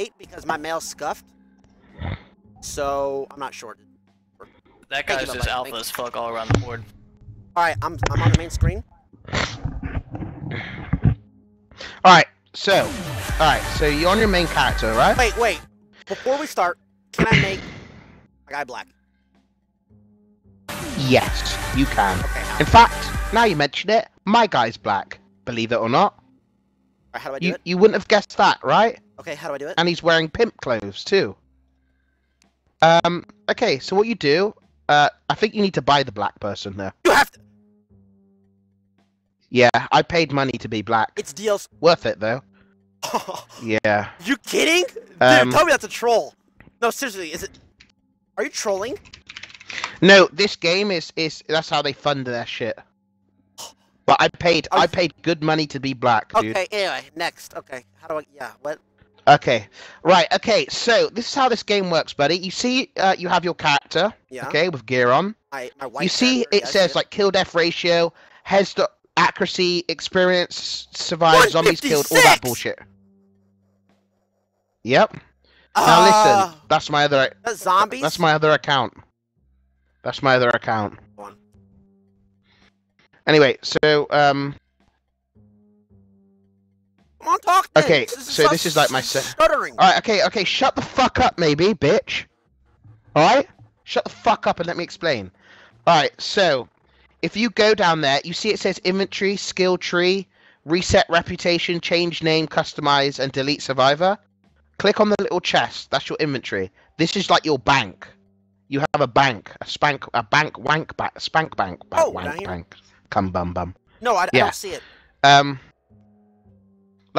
late because my mail's scuffed. So I'm not shorted. That guy's just alpha as fuck all around the board. Alright, I'm on the main screen. Alright, so you're on your main character, right? Wait. Before we start, can I make a guy black? Yes, you can. Okay, in fact, now you mention it, my guy's black. Believe it or not. Alright, how do I do it? You wouldn't have guessed that, right? Okay, how do I do it? And he's wearing pimp clothes, too. Okay, so what you do, I think you need to buy the black person there. You have to! Yeah, I paid money to be black. It's DLC. Worth it, though. Yeah. You kidding? Dude, tell me that's a troll. No, seriously, is it... Are you trolling? No, this game is that's how they fund their shit. But I paid good money to be black, dude. Okay, anyway, next. Okay, how do I... Yeah, what... Okay, right, okay, so this is how this game works, buddy. You see, you have your character, yeah. Okay, with gear on. My white you see, character, it says, like, kill death ratio, heads to accuracy, experience, survive, zombies killed, all that bullshit. Yep. Now listen, that's my other... That's zombies? That's my other account. That's my other account. Anyway, so, Come on, talk to me. Okay, so this is like my stuttering. Alright, okay, shut the fuck up, maybe, bitch. Alright? Shut the fuck up and let me explain. Alright, so, if you go down there, you see it says inventory, skill tree, reset reputation, change name, customize, and delete survivor. Click on the little chest, that's your inventory. This is like your bank. You have a bank, a spank bank. Come bum bum. No, I don't see it.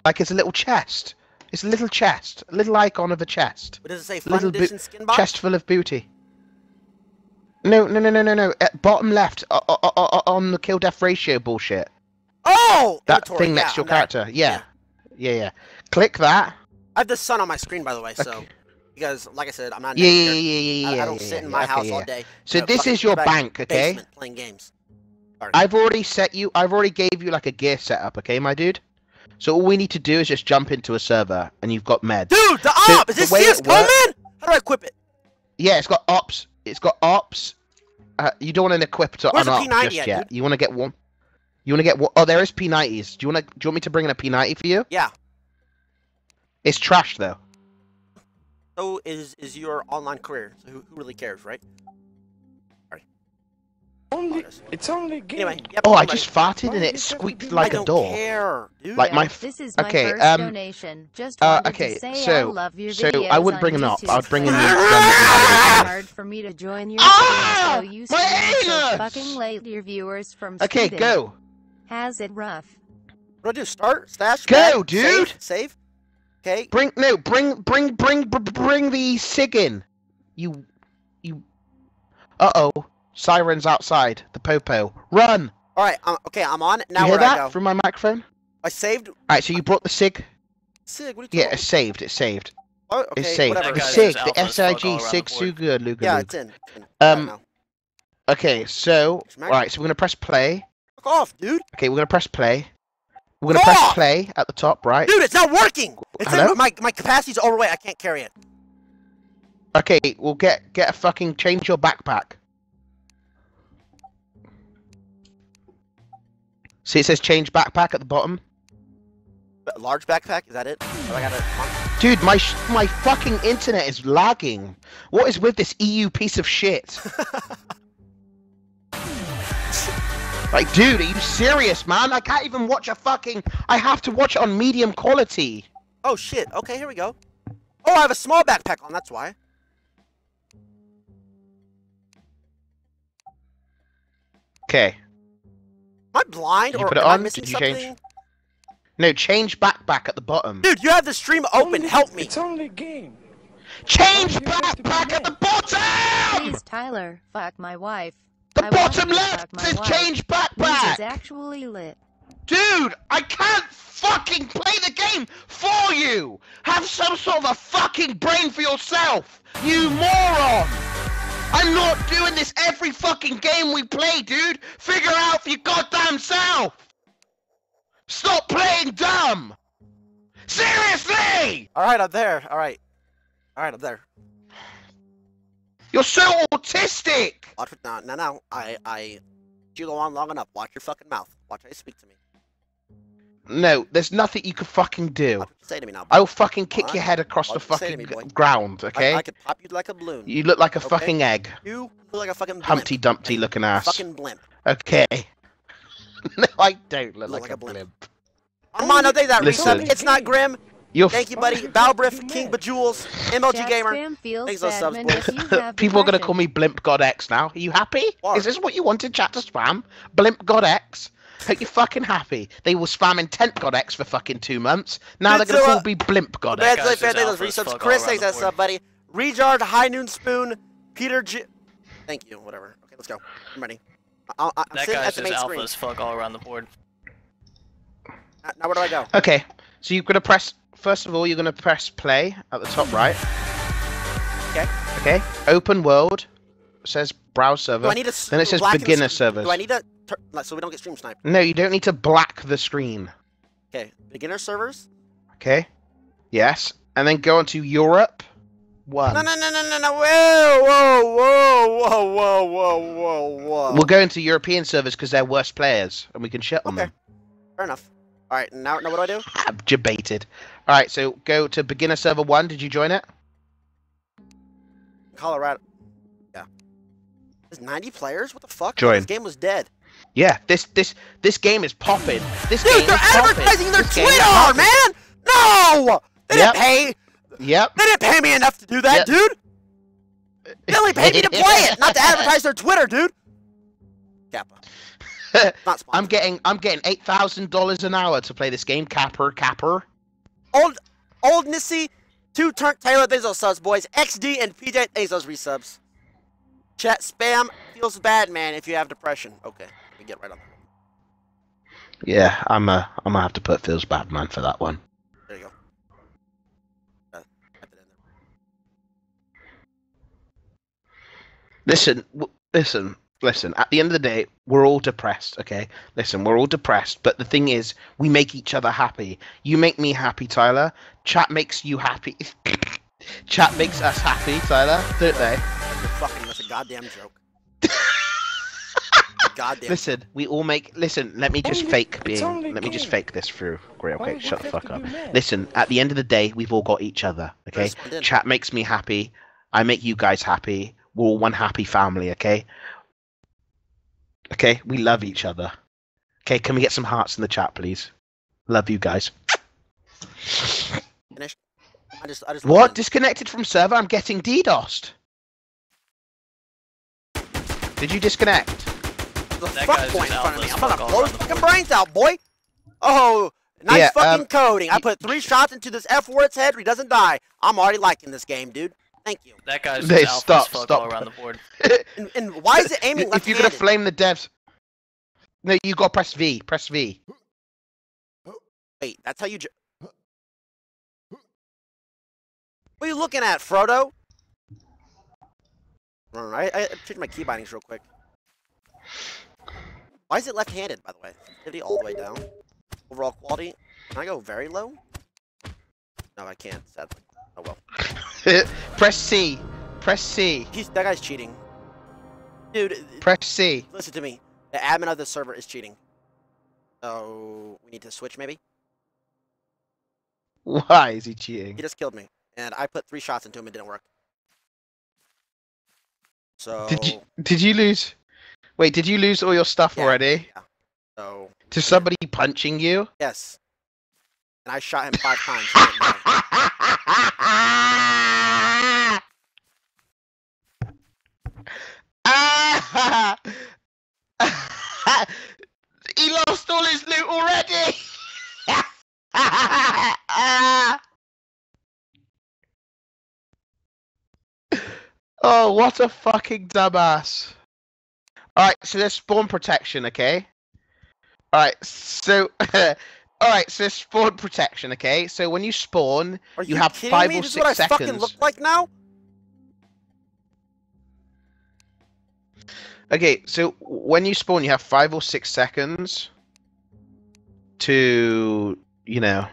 Like it's a little chest. It's a little chest. A little icon of a chest. What does it say? Fun edition skin box? Chest full of booty. No. At bottom left, on the kill death ratio bullshit. Oh! That thing next to your character. Yeah. Yeah. Click that. I have the sun on my screen, by the way, so... Because, like I said, I'm not... Yeah. I don't sit in my house all day. So this is your bank, okay? Playing games. I've already gave you, like, a gear setup, okay, my dude? So all we need to do is just jump into a server, and you've got meds. Dude, the op! Is this CS coming? How do I equip it? Yeah, it's got ops. It's got ops. You don't want an equip to unop just yet. Dude? You want to get one? You want to get one? Oh, there is P90s. Do you want me to bring in a P90 for you? Yeah. It's trash, though. So is your online career. So who really cares, right? It's only game. Anyway, yep, I just farted and it squeaked like a door. Care, like my This is my first donation. Just okay, to say so I love your I wouldn't bring an op. I'd bring in the hard for me to join your so you so fucking late your viewers from okay, Sweden. Go. Has it rough. What do I do? Start stash. Go, back, dude. Save. Okay. Bring the sig in. You. Uh-oh. Sirens outside. The popo. Run! Alright, okay, I'm on. Now where do I go? You hear that? Through my microphone? I saved... Alright, so you brought the SIG? SIG? What are you talking about? Yeah, it's saved. It's saved. Oh, okay, it's saved. Whatever. The SIG. The S-I-G. SIG. Suga. Luga. Yeah, it's in. Okay, so... Alright, so we're gonna press play. Fuck off, dude! Okay, we're gonna press play. We're gonna press play at the top, right? Dude, it's not working! It's in, my capacity's overweight. I can't carry it. Okay, we'll get a fucking... Change your backpack. See, it says change backpack at the bottom. Large backpack? Is that it? Oh, I gotta... Dude, my fucking internet is lagging. What is with this EU piece of shit? Like, dude, are you serious, man? I can't even watch a fucking... I have to watch it on medium quality. Oh, shit. Okay, here we go. Oh, I have a small backpack on, that's why. Okay. Am I blind or am I missing something? Change? No, change backpack at the bottom. Dude, you have the stream open. Help me. It's only game. Change backpack at the bottom. Please, Tyler, fuck my wife. The bottom left says change backpack. This is actually lit. Dude, I can't fucking play the game for you. Have some sort of a fucking brain for yourself, you moron. I'm not doing this every fucking game we play, dude! Figure out for your goddamn self! Stop playing dumb! Seriously! Alright, I'm there. Alright, I'm there. You're so autistic! Watch it. No. You go on long enough. Watch your fucking mouth. Watch how you speak to me. No, there's nothing you can fucking do. Say to me now, I'll fucking kick your head across the fucking ground, okay? I could pop you like a balloon. You look like a fucking egg. You look like a fucking blimp. Humpty Dumpty looking ass. Fucking blimp. Okay. No, I don't look like a blimp. Come on, I'll do that. Listen. It's not grim. You're Thank you, buddy. Balbriff, King Bejewels, MLG Gamer. Thanks those subs, boys. People are gonna call me Bleepgodx now. Are you happy? What? Is this what you wanted, chat, to spam? Bleepgodx? Hope you're fucking happy. They were spamming Tentgodx for fucking 2 months. Now they're gonna all be Bleepgodx. Chris, thanks that sub, buddy. Rejard, High Noon Spoon, Peter G. Thank you. Whatever. Okay, let's go. I'm ready. That guy's just alpha as fuck all around the board. Now where do I go? Okay, so you're gonna press. First of all, you're going to press play at the top right. Okay. Okay. Open world. It says browse server. Then it says beginner servers. Do I need to... so we don't get stream sniped? No, you don't need to black the screen. Okay. Beginner servers? Okay. Yes. And then go on to Europe. One. No. Whoa. We'll go into European servers because they're worse players. And we can shit on them. Fair enough. Alright, now what do I do? I'm debated. Alright, so go to beginner server 1. Did you join it? Colorado. Yeah. There's 90 players? What the fuck? Join. This game was dead. Yeah, this game is popping. Dude, they're advertising their Twitter, man! No! They didn't pay. Yep. They didn't pay me enough to do that, dude! They only paid me to play it, not to advertise their Twitter, dude! Kappa. I'm getting $8,000 an hour to play this game, Capper. Old Nissy, Two Turn Taylor, thanks those subs, boys. XD and PJ, thanks those resubs. Chat spam feels bad, man. If you have depression, okay, let me get right on that. Yeah, I'm gonna have to put feels bad, man, for that one. There you go. Listen, at the end of the day, we're all depressed, okay? Listen, we're all depressed, but the thing is, we make each other happy. You make me happy, Tyler. Chat makes you happy. Chat makes us happy, Tyler, don't they? That's a goddamn joke. Goddamn. Listen, we all make... Listen, let me just fake being... Let me just fake this through. Great, okay, shut the fuck up. Listen, at the end of the day, we've all got each other, okay? Chat makes me happy. I make you guys happy. We're all one happy family, okay? Okay, we love each other. Okay, can we get some hearts in the chat, please? Love you guys. I just what? Disconnected from server? I'm getting DDoSed. Did you disconnect? The fuck point in front of me. I'm gonna blow his fucking brains out, boy. Oh, nice fucking coding. I put 3 shots into this F-word's head, he doesn't die. I'm already liking this game, dude. Thank you. That guy's just alpha as fuck all around the board. and why is it aiming left-handed? If you're gonna flame the devs... No, you gotta press V. Press V. Wait, that's how you What are you looking at, Frodo? I changed my key bindings real quick. Why is it left-handed, by the way? Sensitivity all the way down. Overall quality. Can I go very low? No, I can't, sadly. Oh well. Press C. Press C. That guy's cheating. Dude. Press C. Listen to me. The admin of the server is cheating. So we need to switch maybe? Why is he cheating? He just killed me. And I put 3 shots into him and it didn't work. So did you lose? Wait, did you lose all your stuff already? Yeah. So to somebody punching you? Yes. And I shot him 5 times. He lost all his loot already. Oh, what a fucking dumbass. Alright, so there's spawn protection, okay? Alright, so alright, so spawn protection, okay? So when you spawn, you have 5 or 6 seconds. This is what I fucking look like now? Okay, so when you spawn, you have 5 or 6 seconds to, you know,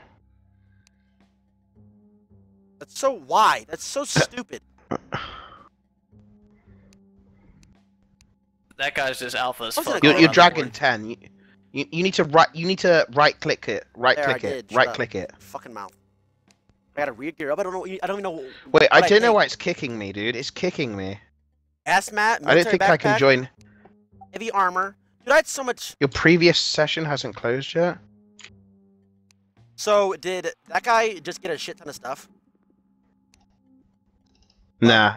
so why? That's so stupid. That guy's just alpha as fuck. You're dragging 10. You need to right click it. Fucking mouth. I gotta re-gear up. I don't even know. Wait, I don't know why it's kicking me, dude. It's kicking me. Asmat. I don't think backpack, I can join. Heavy armor. Dude, I had so much. Your previous session hasn't closed yet. So did that guy just get a shit ton of stuff? Nah,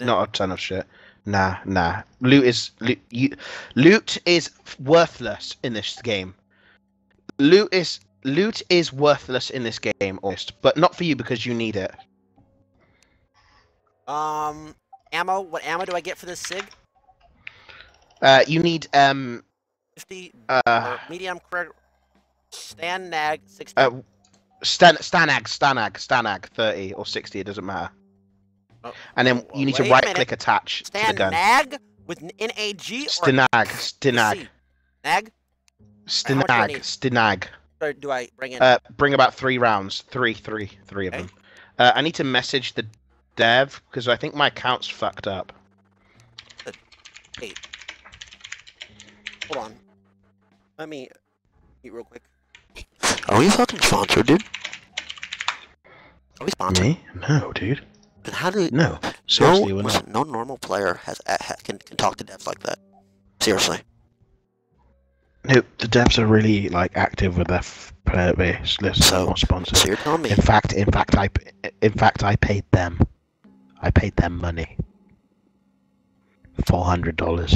not a ton of shit. Nah. Loot is worthless in this game. Loot is worthless in this game, almost, but not for you because you need it. Ammo. What ammo do I get for this SIG? You need 50. Medium crit. Stanag 60. Stanag 30 or 60. It doesn't matter. Oh, and then you need to right-click attach Stan to the gun. Nag with N-A-G or Stinag. Nag? Stinag. Or do I bring in? Bring about 3 rounds. Three of them. I need to message the dev, because I think my account's fucked up. Hey. Hold on. Let me eat real quick. Are we fucking sponsored, dude? Are we sponsored? Me? No, dude. How do you... No, seriously, we're not. No normal player can talk to devs like that. Seriously. No, the devs are really like active with their player base. So, not sponsored. So you're telling me? In fact, I paid them. I paid them money. $400.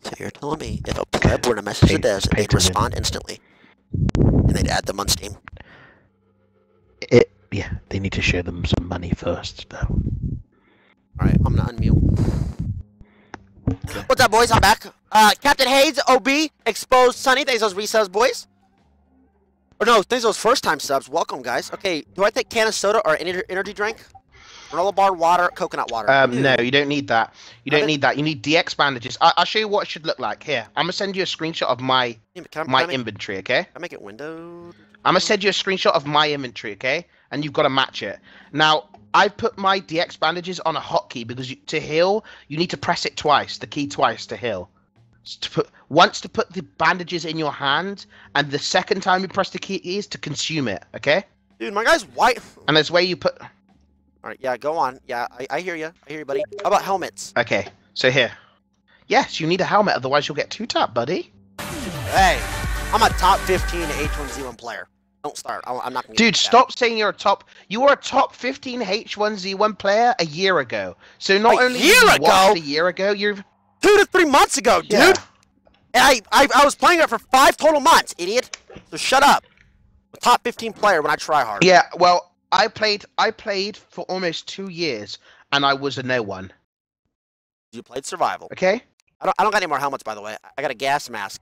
So you're telling me if a player were to message the devs, they'd respond instantly, and they'd add them on Steam. Yeah, they need to show them some money first, though. Alright, I'm gonna unmute. What's up, boys? I'm back. Captain Hayes, OB, exposed Sunny. Thanks those resubs, boys. Or no, thanks those first-time subs. Welcome, guys. Okay, do I take can of soda or energy drink? Granola bar, water, coconut water. No, you don't need that. You don't need that. You need DX bandages. I'll show you what it should look like. Here, I'm gonna send you a screenshot of my inventory, okay? Can I make it windowed? I'm gonna send you a screenshot of my inventory, okay? And you've got to match it. Now, I put my DX bandages on a hotkey because to heal, you need to press it twice, the key twice to heal. So once to put the bandages in your hand, and the second time you press the key is to consume it, okay? Dude, my guy's white. And that's where you put... Alright, yeah, go on. Yeah, I hear you. I hear you, buddy. How about helmets? Okay, so here. Yes, you need a helmet, otherwise you'll get 2-tapped, buddy. Hey, I'm a top 15 H1Z1 player. Don't start. I'm not gonna. Dude, stop saying you're a top. You were a top 15 H1Z1 player a year ago. So not only a year ago, you're 2 to 3 months ago, dude. Yeah. And I was playing it for 5 total months, idiot. So shut up. I'm a top 15 player when I try hard. Yeah, well, I played for almost 2 years, and I was a no one. You played survival. Okay. I don't got any more helmets, by the way. I got a gas mask.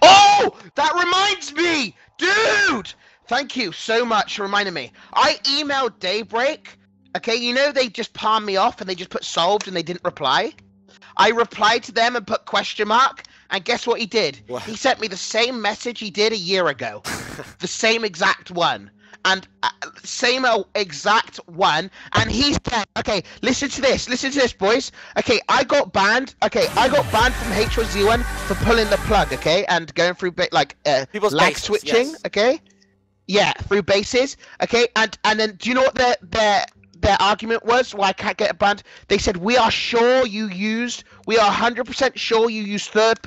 Oh, that reminds me, dude. Thank you so much for reminding me. I emailed Daybreak. Okay, you know they just palmed me off and they just put solved and they didn't reply. I replied to them and put $? And guess what he did? What? He sent me the same message he did a year ago, the same exact one, and same exact one. And he said, "Okay, listen to this, boys. Okay, I got banned. Okay, I got banned from H1Z1 for pulling the plug. Okay, and going through like lag switching. Yes. Okay, yeah, through bases. Okay, and then do you know what their argument was? Why I can't get banned? They said we are 100% sure you used third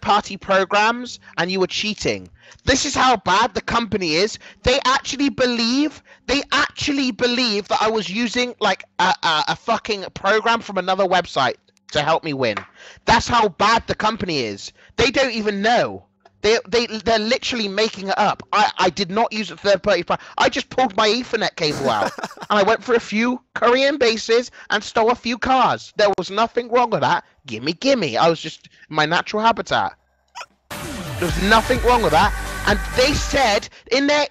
party programs and you were cheating. This is how bad the company is. They actually believe that I was using like a fucking program from another website to help me win. That's how bad the company is. They don't even know. They're literally making it up. I did not use a third-party. I just pulled my Ethernet cable out and I went for a few Korean bases and stole a few cars. There was nothing wrong with that. Gimme. I was just in my natural habitat. There's nothing wrong with that. And they said in the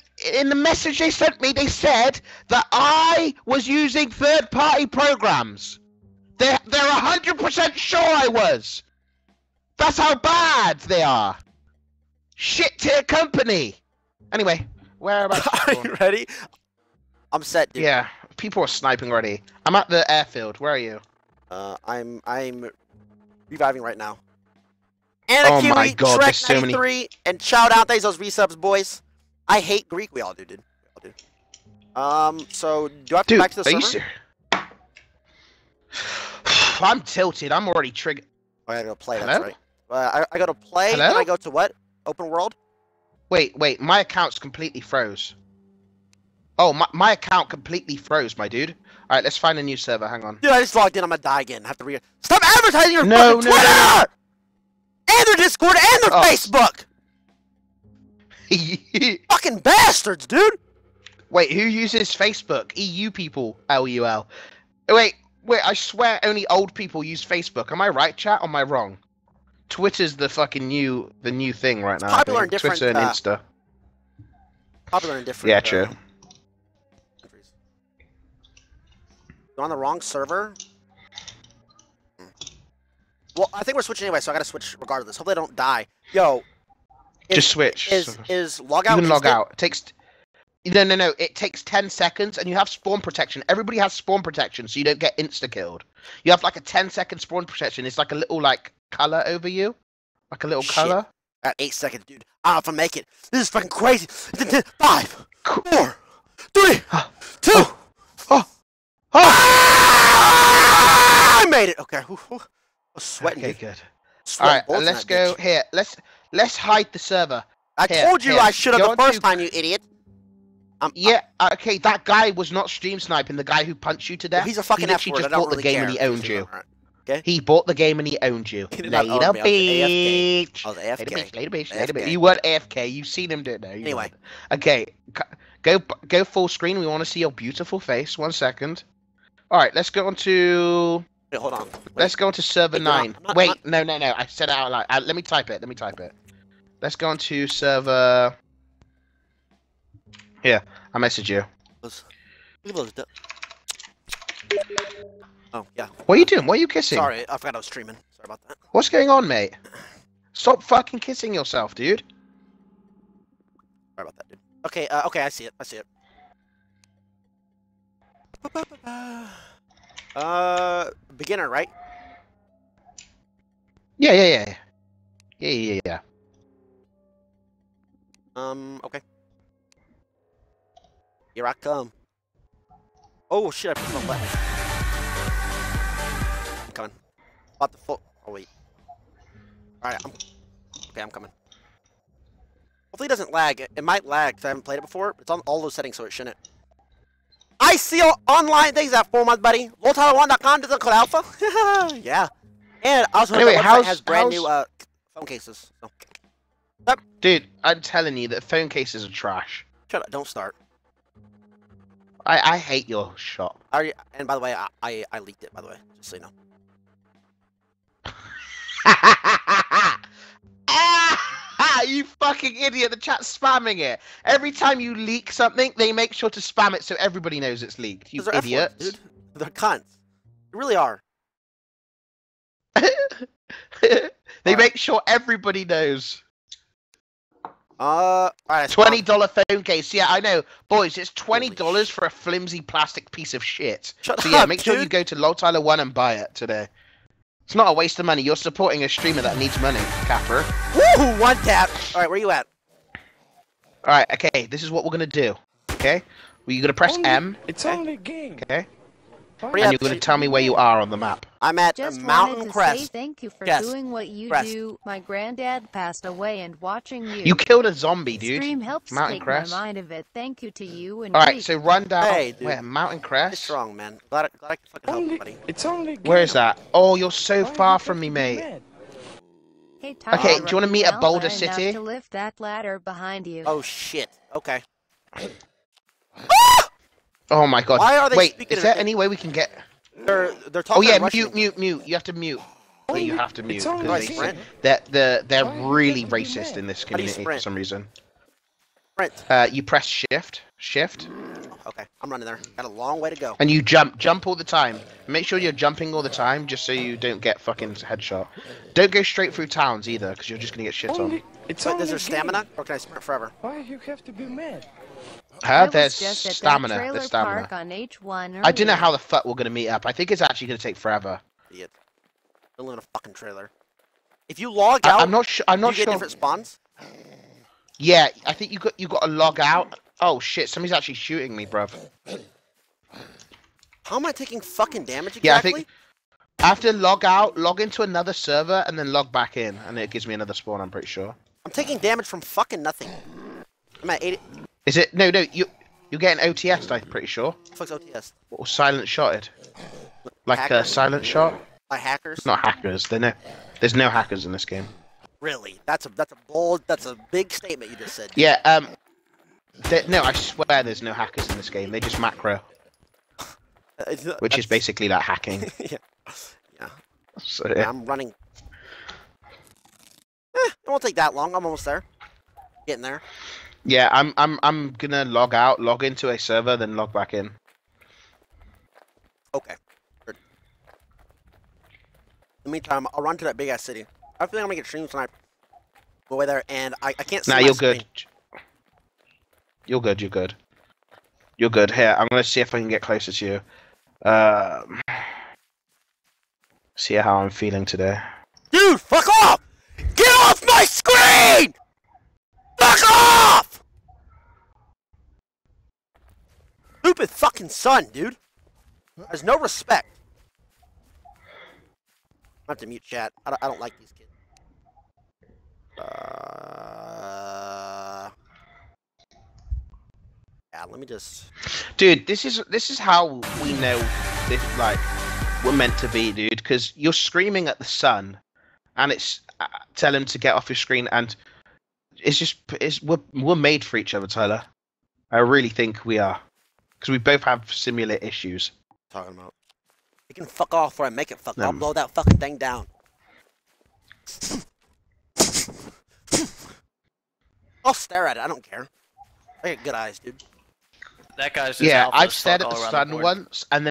message they sent me, they said that I was using third-party programs. They're 100% sure I was. That's how bad they are. Shit tier company. Anyway, Where am I? Are you ready? I'm set, dude. Yeah, people are sniping already. I'm at the airfield. Where are you? I'm reviving right now. Anna Kiwi, Trek93, and shout out those resubs, boys. I hate Greek. We all do, dude. We all do. So do I have to go back to the server? I'm tilted. I'm already triggered. I gotta go play. Hello? That's right. I gotta play. Hello? Then I go to what? Open world. Wait, wait. My account's completely froze. Oh, my account completely froze, my dude. All right, let's find a new server. Hang on. Dude, I just logged in. I'm gonna die again. I have to re. Stop advertising your fucking Twitter! No. And their Discord and their Facebook. Fucking bastards, dude. Wait, who uses Facebook? EU people. LUL. Wait. Wait, I swear only old people use Facebook. Am I right, chat, or am I wrong? Twitter's the fucking new thing right now. It's popular and different. Twitter and Insta. Popular and different. Yeah, true. You're on the wrong server? Well, I think we're switching anyway, so I gotta switch regardless. Hopefully I don't die. Yo. Just switch. Is log out? You can log out. It takes... No, no, no. It takes 10 seconds, and you have spawn protection. Everybody has spawn protection, so you don't get insta-killed. You have, like, a 10-second spawn protection. It's, like, a little, like, color over you. Like, a little color. At 8 seconds, dude. I don't know if I make it. This is fucking crazy. 5, 4, 3, 2. Oh. Ah! I made it. Okay. I was sweating. Okay, good. Sweating. All right, let's go here. Let's hide the server. I told you I should have the first time, you idiot. Yeah, okay, that guy was not stream sniping, the guy who punched you to death. Well, he's a fucking F-word, I don't really care. He just bought the game and he owned you. Okay? He bought the game and he owned you. Later, bitch. I was AFK. Later, bitch. You weren't AFK, you've seen him do it now. Anyway. Okay, go full screen, we want to see your beautiful face. 1 second. Alright, let's go on to... Wait, hold on. Wait. Let's go on to server 9. Wait, no, I said it out loud. Let me type it. Let's go on to server... Yeah, I message you. Oh, yeah. What are you doing? What are you kissing? Sorry, I forgot I was streaming. Sorry about that. What's going on, mate? Stop fucking kissing yourself, dude. Sorry about that, dude. Okay, okay, I see it. Beginner, right? Yeah. Okay. Here I come. Oh shit, I put my left. I'm coming. About the foot. Oh wait. Alright, I'm coming. Hopefully it doesn't lag. It might lag because I haven't played it before. It's on all those settings, so it shouldn't. I see all online things at 4 months, buddy. Tyler1.com doesn't call alpha. Yeah. And also anyway, that has brand new phone cases. So. Yep. Dude, I'm telling you that phone cases are trash. Shut up, don't start. I hate your shop. And by the way, I leaked it, by the way. Just so you know. You fucking idiot. The chat's spamming it. Every time you leak something, they make sure to spam it so everybody knows it's leaked. You idiots. Dude. They're cunts. They really are. They make sure everybody knows. All right, $20 phone case. Yeah, I know, boys. It's $20 for a flimsy plastic piece of shit. Shut up, make sure you go to LolTyler1 and buy it today. It's not a waste of money. You're supporting a streamer that needs money, capper. Woo, one tap. All right, where you at? All right, okay. This is what we're gonna do. Okay, well, you're gonna press M. It's only game. Okay. And you're gonna tell me where you are on the map. I'm at Mountain Crest. Say thank you for doing what you do. My granddad passed away, and watching you. You killed a zombie, dude. Stream helps Mountain Crest. Mind of it. Thank you to you and. All right, so run down. Hey, dude. Where Mountain Crest? It's wrong, man. Glad I can fucking help, buddy. It's only. Where is that? Oh, you're so far from me, mate. Hey, Tyler, okay, do you want to meet at Boulder City? Have to lift that ladder behind you. Oh shit. Okay. Oh my god. Why are they speaking? Is there any way we can get... They're talking mute. You have to mute. You have to mute. They're really racist in this community for some reason. You press shift. Okay, I'm running there. Got a long way to go. And you jump. Jump all the time. Make sure you're jumping all the time just so you don't get fucking headshot. Don't go straight through towns either because you're just going to get shit on. Is there stamina or can I sprint forever? Why you have to be mad? Have that stamina. That stamina. On H1 I don't know how the fuck we're gonna meet up. I think it's actually gonna take forever. Idiot. Still in a fucking trailer. If you log out, I'm not sure. You get different spawns. Yeah, I think you got to log out. Oh shit! Somebody's actually shooting me, bruv. How am I taking fucking damage exactly? Yeah, I think I have to log out, log into another server, and then log back in, and it gives me another spawn. I'm pretty sure. I'm taking damage from fucking nothing. I'm at 80. Is it? No, no, you're getting OTS'd, I'm pretty sure. Fuck's OTS'd? Or silent shotted. Like a silent shot? By hackers? Not hackers, there's no hackers in this game. Really? That's a big statement you just said. Yeah, no, I swear there's no hackers in this game, they just macro. Which is basically like hacking. Yeah. Yeah. So, yeah. I'm running. It won't take that long, I'm almost there. Getting there. Yeah, I'm gonna log out, log into a server, then log back in. Okay. Good. In the meantime, I'll run to that big ass city. I feel like I'm gonna get streamed tonight. Go away there, and I can't see. Nah, you're good. You're good. You're good. You're good. Here, I'm gonna see if I can get closer to you. See how I'm feeling today. Dude, fuck off! Get off my screen! Fuck off! Stupid fucking son, dude. There's no respect. I have to mute chat. I don't like these kids. Yeah, let me just. Dude, this is how we know if like we're meant to be, dude. Because you're screaming at the sun, and it's tell him to get off your screen, and it's just we're made for each other, Tyler. I really think we are. Because we both have similar issues. Talking about. You can fuck off or I make it fuck off. I'll blow that fucking thing down. I'll stare at it. I don't care. I got good eyes, dude. That guy's just. Yeah, I've stared at the sun once, and then.